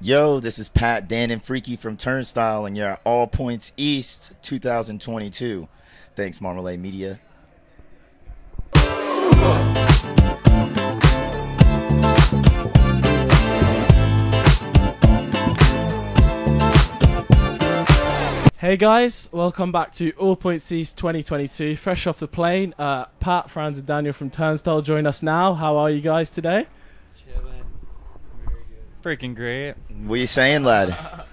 Yo, this is Pat, Dan, and Freaky from Turnstile, and you're at All Points East 2022. Thanks, Marmalade Media. Hey guys, welcome back to All Points East 2022. Fresh off the plane, Pat, Franz, and Daniel from Turnstile join us now. How are you guys today? Freaking great. What are you saying, lad?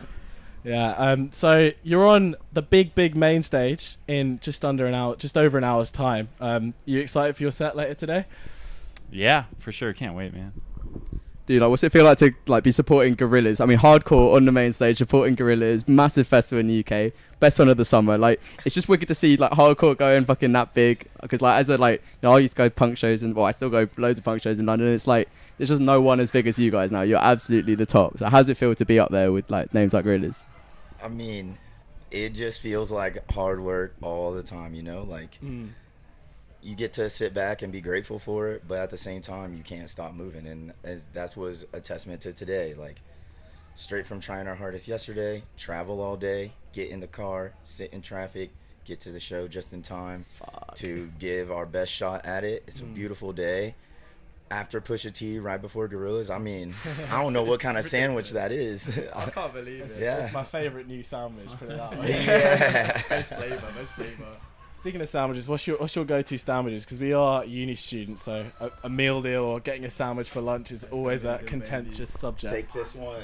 Yeah, so you're on the big main stage in just over an hour's time. You excited for your set later today? Yeah, for sure. Can't wait, man. Dude, like, what's it feel like to like be supporting Gorillaz? I mean, hardcore on the main stage, supporting Gorillaz, massive festival in the UK, best one of the summer. Like, it's just wicked to see like hardcore going fucking that big. Because like, as a you know, I used to go punk shows, and well, I still go loads of punk shows in London. And it's like there's just no one as big as you guys now. You're absolutely the top. So how's it feel to be up there with like names like Gorillaz? I mean, it just feels like hard work all the time. You know, like you get to sit back and be grateful for it, but at the same time, you can't stop moving. And that was a testament to today. Like, straight from trying our hardest yesterday, travel all day, get in the car, sit in traffic, get to the show just in time to give our best shot at it. It's a beautiful day. After Pusha T, right before Gorillaz, I mean, I don't know what kind of sandwich that is. I can't believe it. Yeah. It's my favorite new sandwich, put it that way. Yeah. Most flavor, most flavor. Speaking of sandwiches, what's your go-to sandwiches? Because we are uni students, so a meal deal or getting a sandwich for lunch is always a contentious subject. Take this one.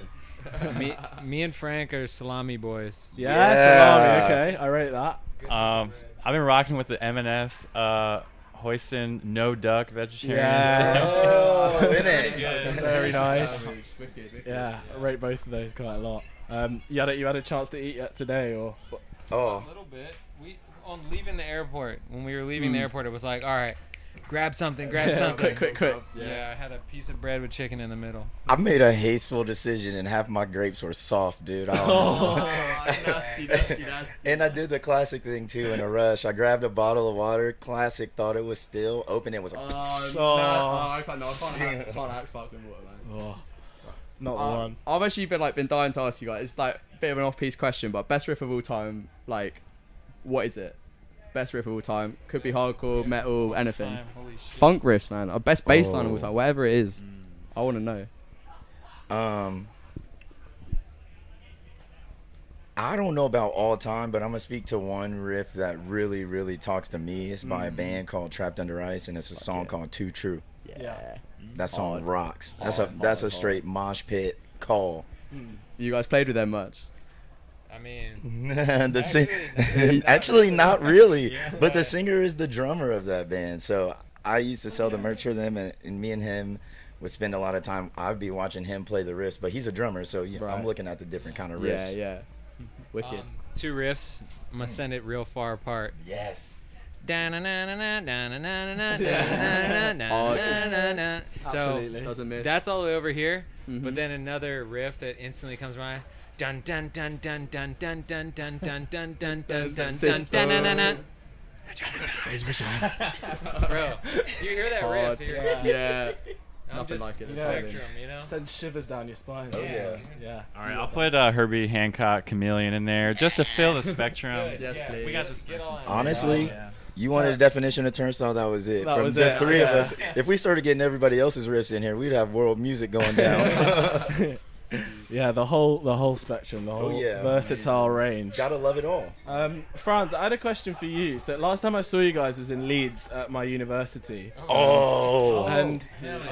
me and Frank are salami boys. Yeah, salami. Okay, I rate that. I've been rocking with the M&F's hoisin no duck vegetarian. Yeah. Oh, in it. Very nice. Yeah, I rate both of those quite a lot. You had a chance to eat yet today, or? Oh. A little bit. On leaving the airport, when we were leaving the airport, it was like, all right, grab something. Quick. Yeah, I had a piece of bread with chicken in the middle. I made a hasteful decision, and half my grapes were soft, dude. Nasty. And I did the classic thing, too, in a rush. I grabbed a bottle of water, classic, thought it was still, opened it, was like, I can't have sparkling water, man. Oh, not one. I've actually been dying to ask you guys. It's like a bit of an off-piece question, but best riff of all time, like, what is it? Best riff of all time. Could be hardcore, metal, anything. Funk riffs, man. Our best bass line of all time. Whatever it is. I want to know. I don't know about all time, but I'm going to speak to one riff that really, really talks to me. It's by a band called Trapped Under Ice, and it's a song called Too True. Yeah. That song rocks. That's a straight mosh pit call. You guys played with them much? I mean, actually not really, yeah. But the singer is the drummer of that band. So I used to sell the merch for them, and me and him would spend a lot of time. I'd be watching him play the riffs, but he's a drummer, so I'm looking at the different kind of riffs. Yeah. Wicked. Two riffs. I'm gonna send it real far apart. Yes. Absolutely. Doesn't miss. That's all the way over here, but then another riff that instantly comes by. Dun dun dun dun dun dun dun dun dun dun dun dun dun dun dun dun dun dun. Bro, you hear that riff here? Yeah. Nothing like it. Spectrum, you know? Send shivers down your spine. Oh yeah. All right, I'll put Herbie Hancock, Chameleon in there just to fill the spectrum. Yes, please. We got the spectrum. Honestly, you wanted a definition of Turnstile, that was it. From just three of us. If we started getting everybody else's riffs in here, we'd have world music going down. Yeah, the whole spectrum, the whole versatile range. Gotta love it all. Franz, I had a question for you. So last time I saw you guys was in Leeds at my university. And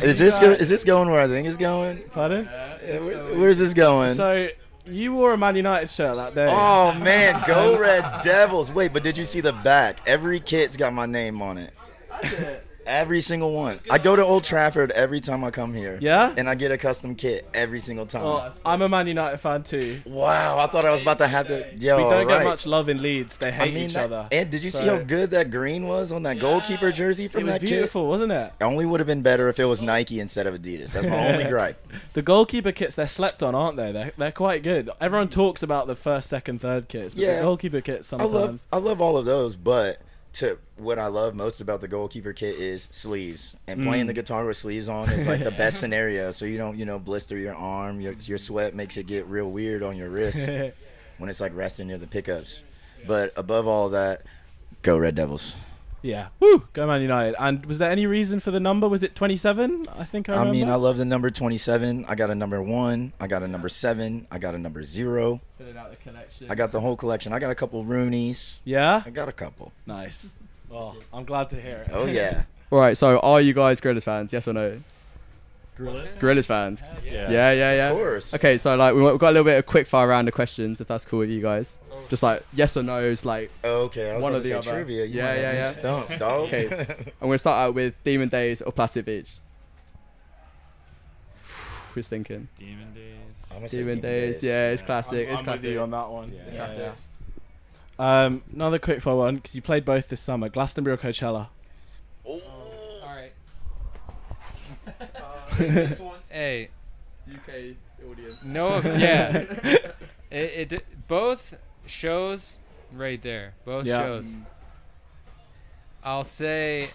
is this going where I think it's going? Pardon? Where's this going? So you wore a Man United shirt that day. Oh man, go Red Devils! Wait, but did you see the back? Every kit's got my name on it. That's it. Every single one. I go to Old Trafford every time I come here. Yeah? And I get a custom kit every single time. Oh, I'm a Man United fan too. Wow, I thought I was about to have to... Yo, we don't get much love in Leeds. They hate each other. And did you see how good that green was on that goalkeeper jersey from that kit? It was beautiful, wasn't it? It only would have been better if it was Nike instead of Adidas. That's my only gripe. The goalkeeper kits, they're slept on, aren't they? They're quite good. Everyone talks about the first, second, third kits, but the goalkeeper kits sometimes... I love all of those, but... to what I love most about the goalkeeper kit is sleeves, and playing the guitar with sleeves on is like the best scenario. So you don't, you know, blister your arm. Your sweat makes it get real weird on your wrist when it's like resting near the pickups. But above all that, go Red Devils. Yeah, woo, go Man United. And was there any reason for the number? Was it 27? I think I remember. I mean, I love the number 27. I got a number 1. I got a number 7. I got a number 0. Filling out the collection. I got the whole collection. I got a couple Roonies. Yeah? I got a couple. Nice. Oh, I'm glad to hear it. Oh, yeah. All right, so are you guys Gorillaz fans? Yes or no? Gorillaz fans? Yeah. Yeah. Of course. Okay, so like we've got a little bit of quick fire round of questions, if that's cool with you guys. Just like yes or no's, like okay, I was one or the other. Trivia. You yeah. Stumped, dog. Okay, I'm gonna start out with Demon Days or Plastic Beach. Who's thinking? Demon Days. I'm gonna say Demon Days. Yeah, it's classic. I'm classic with you on that one. Yeah. Another quick fire one because you played both this summer: Glastonbury or Coachella. Oh. All right. This one. Hey, UK audience. No, yeah. it both shows right there. Both shows. I'll say,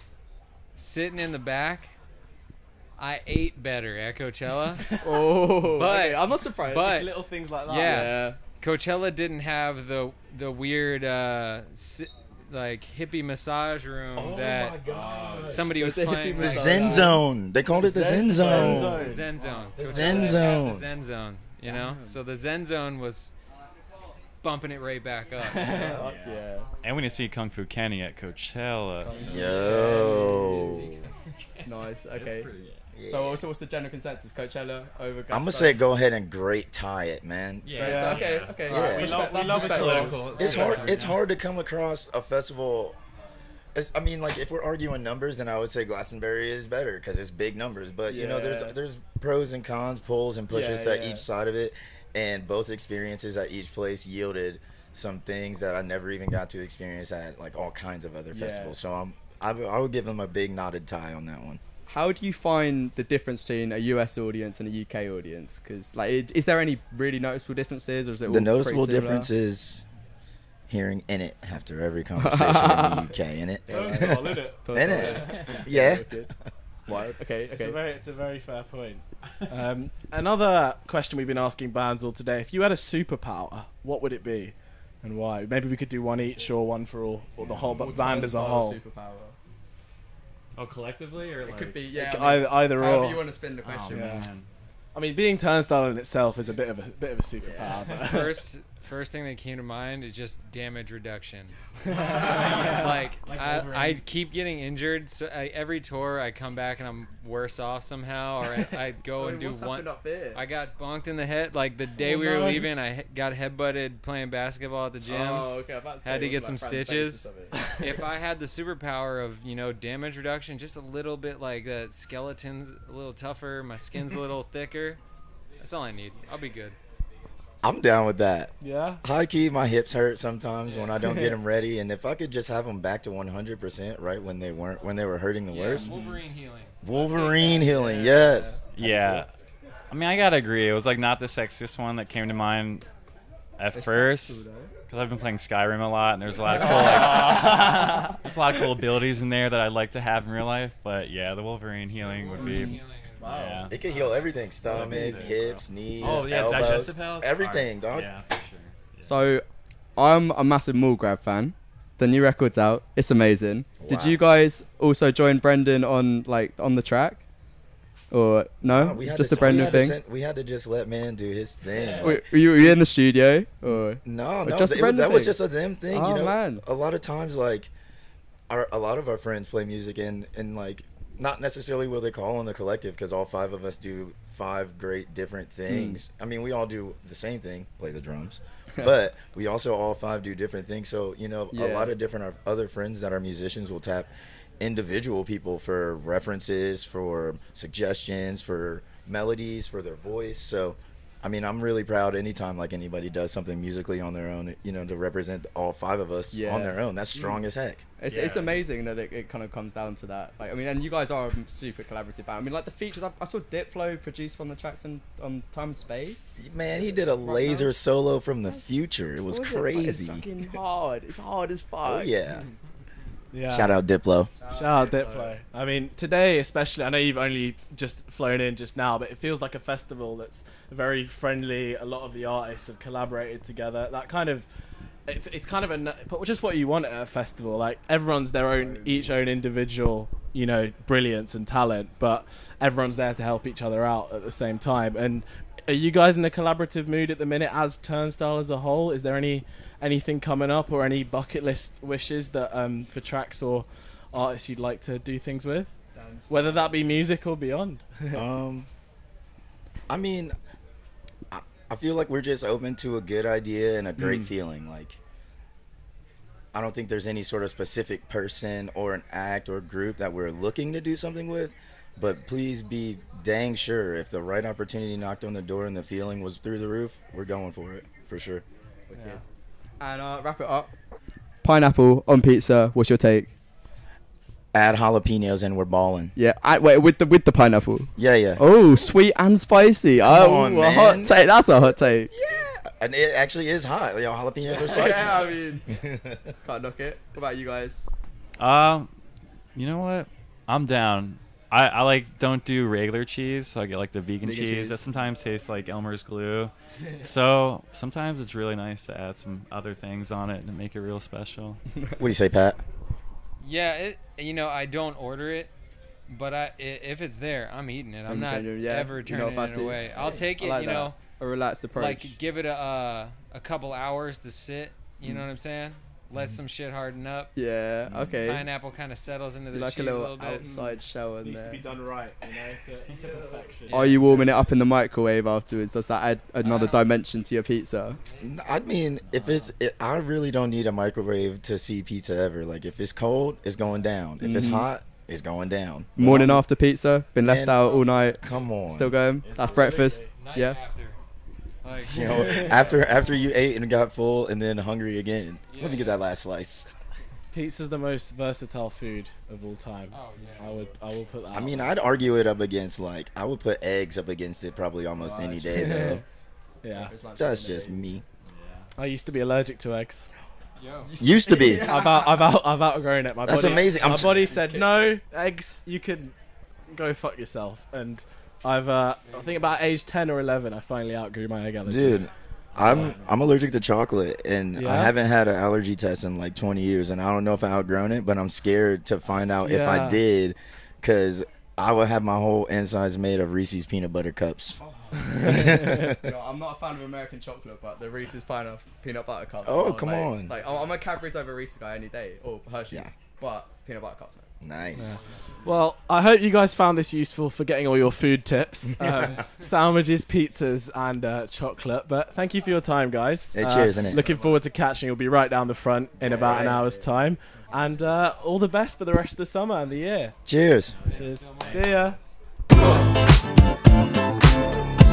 sitting in the back, I ate better at Coachella. Oh, but okay. I'm not surprised. But it's little things like that. Yeah. Coachella didn't have the weird like hippie massage room that somebody was playing. The Zen Zone. They called it the Zen Zone. Zen Zone. The Zen Zone. The Zen Zone. You know, so the Zen Zone was bumping it right back up. Yeah. And when you see Kung Fu Kenny at Coachella. Yo. Nice. Okay. Yeah. So what's the general consensus? Coachella over Glastonbury? I'm going to say go ahead and great tie it, man. Yeah. Okay. Yeah. We love it's hard to come across a festival. I mean, like, if we're arguing numbers, then I would say Glastonbury is better because it's big numbers. But, you know, there's pros and cons, pulls and pushes at each side of it. And both experiences at each place yielded some things that I never even got to experience at, like, all kinds of other festivals. So I would give them a big knotted tie on that one. How do you find the difference between a US audience and a UK audience? Because, like, is there any really noticeable differences? Or is it all the noticeable difference is hearing in it after every conversation in the UK, in it. In it. Yeah. Wild. Okay. It's a very fair point. Another question we've been asking bands all today: if you had a superpower, what would it be, and why? Maybe we could do one each or one for all, or the whole band as a whole. Superpower. Oh, collectively, or like, it could be either or. However you want to spin the question. Oh, man. I mean, being Turnstile in itself is a bit of a superpower. Yeah. First thing that came to mind is just damage reduction. Like I keep getting injured, so every tour I come back and I'm worse off somehow, or I go and do one. I got bonked in the head like the day we were leaving. I got headbutted playing basketball at the gym. Oh, okay. Had to get some stitches. If I had the superpower of, you know, damage reduction, just a little bit, like the skeleton's a little tougher, my skin's a little thicker. That's all I need. I'll be good. I'm down with that. Yeah. High key, my hips hurt sometimes when I don't get them ready, and if I could just have them back to 100% right when they weren't, when they were hurting the worst. Wolverine healing. Wolverine healing. Yes. Yeah. I mean, I gotta agree. It was like not the sexiest one that came to mind at first, because I've been playing Skyrim a lot, and there's a lot of cool, like, there's a lot of cool abilities in there that I'd like to have in real life. But yeah, the Wolverine healing would be. Wow. Yeah. It can heal everything: stomach, hips, knees, elbows, digestive health, everything, dog. Yeah, for sure. Yeah. So, I'm a massive Mall Grab fan. The new record's out; it's amazing. Wow. Did you guys also join Brendan on the track, or no? It's just a Brendan thing. We had to just let man do his thing. Yeah. Were you in the studio? Or no, just that was just a them thing. Oh, you know, man. A lot of times, like, a lot of our friends play music and like. Not necessarily what they call on the collective, because all 5 of us do 5 great different things. I mean, we all do the same thing, play the drums, but we also all 5 do different things. So, you know, a lot of different other friends that are musicians will tap individual people for references, for suggestions, for melodies, for their voice. So, I mean, I'm really proud anytime like anybody does something musically on their own, you know, to represent all 5 of us on their own. That's strong as heck. It's amazing that it kind of comes down to that. Like, I mean, and you guys are a super collaborative band. I mean, like the features, I saw Diplo produced on the tracks on Time and Space. Man, he did a laser solo from the future. It was crazy. It's fucking hard. It's hard as fuck. Oh, yeah. Yeah. Shout out Diplo. Shout out Diplo. I mean, today especially, I know you've only just flown in just now, but it feels like a festival that's very friendly. A lot of the artists have collaborated together. That kind of, it's kind of a, just what you want at a festival. Like, everyone's their own, each own individual, you know, brilliance and talent, but everyone's there to help each other out at the same time. And are you guys in a collaborative mood at the minute as Turnstile as a whole? Is there anything coming up or any bucket list wishes that for tracks or artists you'd like to do things with? Dance. Whether that be music or beyond. I mean, I feel like we're just open to a good idea and a great feeling. Like, I don't think there's any sort of specific person or an act or group that we're looking to do something with. But please be dang sure if the right opportunity knocked on the door and the feeling was through the roof, we're going for it, for sure. Yeah. And wrap it up. Pineapple on pizza, what's your take? Add jalapenos and we're balling. Yeah, wait, with the pineapple? Yeah, yeah. Oh, sweet and spicy. Come on, man. Hot take. That's a hot take. Yeah. And it actually is hot. Yo, jalapenos are spicy. Yeah, I mean, can't knock it. What about you guys? You know what? I'm down. I like don't do regular cheese, so I get like the vegan cheese that sometimes tastes like Elmer's glue. So sometimes it's really nice to add some other things on it and make it real special. What do you say, Pat? Yeah, you know, I don't order it, but if it's there, I'm eating it. I'm not ever turning it away. I'll take it, like you know, a relaxed approach. Like, give it a couple hours to sit. You know what I'm saying? Let some shit harden up. Yeah, okay. Pineapple kind of settles into the like cheese a little bit. Outside shell in there. Needs to be done right, you know, to perfection. Are you warming it up in the microwave afterwards? Does that add another dimension to your pizza? I mean, if I really don't need a microwave to see pizza ever. Like, if it's cold, it's going down. If it's hot, it's going down. Morning after pizza, been left out all night. Come on. Still going. It's That's breakfast. Night after. Like, you know, after you ate and got full and then hungry again. Yeah, let me get that last slice. Pizza's the most versatile food of all time. Oh, yeah. I will put that. I mean, I'd argue it up against, like, I would put eggs up against it probably almost any day though. Yeah. That's just me. Yeah. I used to be allergic to eggs. Yo. Used to be. I've outgrown it. That's amazing. My body said no eggs. You can go fuck yourself. And I think about age 10 or 11, I finally outgrew my egg allergy. Dude, I'm allergic to chocolate, and I haven't had an allergy test in like 20 years, and I don't know if I outgrown it, but I'm scared to find out if I did, because I would have my whole insides made of Reese's peanut butter cups. Oh. Yo, I'm not a fan of American chocolate, but the Reese's peanut butter cups. Oh, come on. Like, I'm a Cadbury's over Reese's guy any day, or Hershey's, but peanut butter cups, man. Nice. Yeah. Well, I hope you guys found this useful for getting all your food tips, sandwiches, pizzas, and chocolate. But thank you for your time, guys. Hey, cheers, innit? Looking forward to catching. You'll be right down the front in about an hour's time. And all the best for the rest of the summer and the year. Cheers. Cheers. See ya.